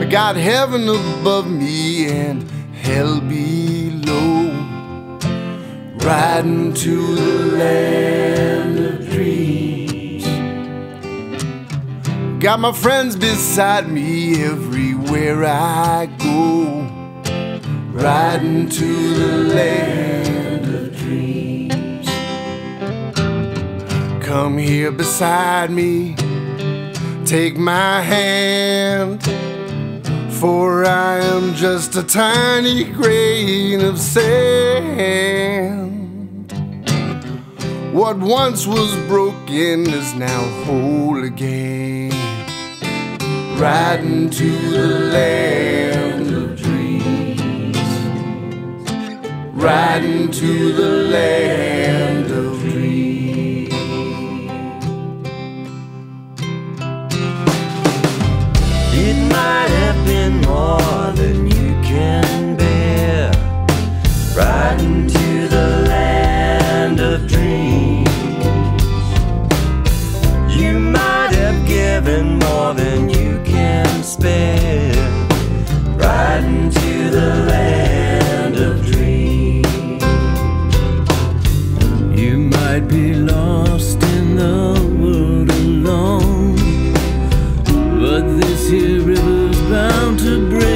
I got heaven above me and hell below, riding to the land of dreams. Got my friends beside me everywhere I go, riding to the land of dreams. Come here beside me, take my hand, for I am just a tiny grain of sand. What once was broken is now whole again, riding to the land of dreams, riding to the land of dreams. It might have been more than you can bear, riding to the land of dreams. You might have given more than you can spare, riding to the land of dreams. You might be lost in the world alone, but this here river's bound to break.